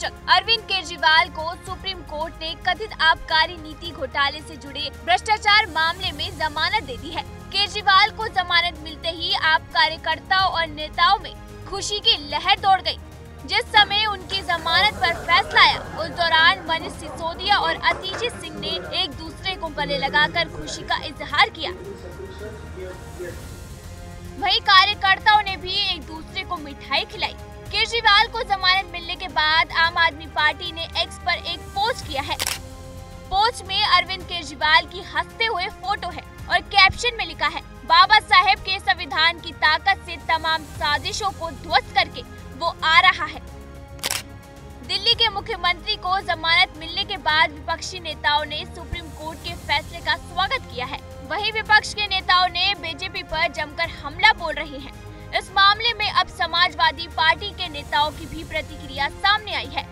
संयोजक अरविंद केजरीवाल को supreme court ने कथित आबकारी नीति घोटाले से जुड़े भ्रष्टाचार मामले में जमानत दे दी है। केजरीवाल को जमानत मिलते ही आप कार्यकर्ताओं और नेताओं में खुशी की लहर दौड़ गई। जिस समय उनकी जमानत पर फैसला आया, उस दौरान मनीष सिसोदिया और अतिशी सिंह ने एक दूसरे को गले लगाकर खुशी का इजहार किया। वहीं कार्यकर्ताओं ने भी एक दूसरे को मिठाई खिलाई। केजरीवाल को जमानत मिलने के बाद आम आदमी पार्टी ने एक्स पर एक पोस्ट किया है। पोस्ट में अरविंद केजरीवाल की हंसते हुए फोटो है और कैप्शन में लिखा है, बाबा साहब के संविधान की ताकत से तमाम साजिशों को ध्वस्त करके वो आ रहा है। दिल्ली के मुख्यमंत्री को जमानत मिलने के बाद विपक्षी नेताओं ने सुप्रीम कोर्ट के फैसले का स्वागत किया है। वहीं विपक्ष के नेताओं ने बीजेपी पर जमकर हमला बोल रहे हैं। इस मामले में अब समाजवादी पार्टी के नेताओं की भी प्रतिक्रिया सामने आई है।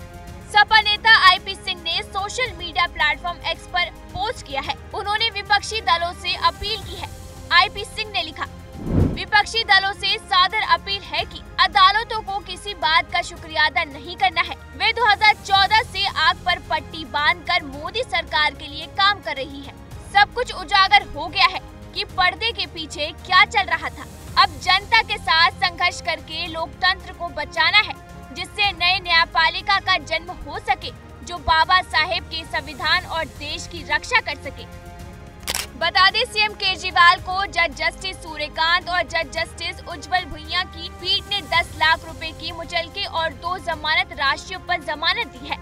सपा नेता आईपी सिंह ने सोशल मीडिया प्लेटफॉर्म एक्स पर पोस्ट किया है। उन्होंने विपक्षी दलों से अपील की है। आईपी सिंह ने लिखा, विपक्षी दलों से सादर अपील है कि अदालतों को किसी बात का शुक्रिया अदा नहीं करना है। वे 2014 से आग पर पट्टी बांधकर मोदी सरकार के लिए काम कर रही है। सब कुछ उजागर हो गया है कि पर्दे के पीछे क्या चल रहा था। अब जनता के साथ संघर्ष करके लोकतंत्र को बचाना है, जिससे नए न्यायपालिका का जन्म हो सके जो बाबा साहेब के संविधान और देश की रक्षा कर सके। बता दें, सीएम केजरीवाल को जज जस्टिस सूर्यकांत और जज जस्टिस उज्जवल भुइया की पीठ ने 10 लाख रुपए की मुचलके और 2 जमानत राशियों पर जमानत दी है।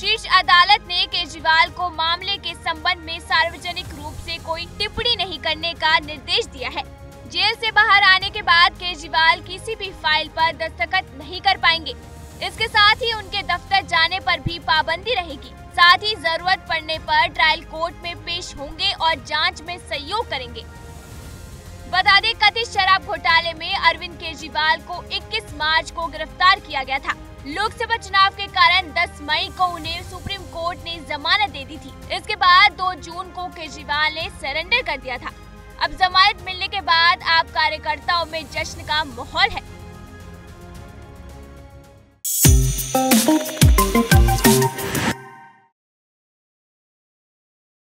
शीर्ष अदालत ने केजरीवाल को मामले के संबंध में सार्वजनिक रूप से कोई टिप्पणी नहीं करने का निर्देश दिया है। जेल से बाहर आने के बाद केजरीवाल किसी भी फाइल पर दस्तखत नहीं कर पाएंगे। इसके साथ ही उनके दफ्तर जाने पर भी पाबंदी रहेगी। साथ ही जरूरत पड़ने पर ट्रायल कोर्ट में पेश होंगे और जांच में सहयोग करेंगे। बता दें, कथित शराब घोटाले में अरविंद केजरीवाल को 21 मार्च को गिरफ्तार किया गया था। लोकसभा चुनाव के कारण 10 मई को उन्हें सुप्रीम कोर्ट ने जमानत दे दी थी। इसके बाद 2 जून को केजरीवाल ने सरेंडर कर दिया था। अब जमानत मिलने के बाद आप कार्यकर्ताओं में जश्न का माहौल है।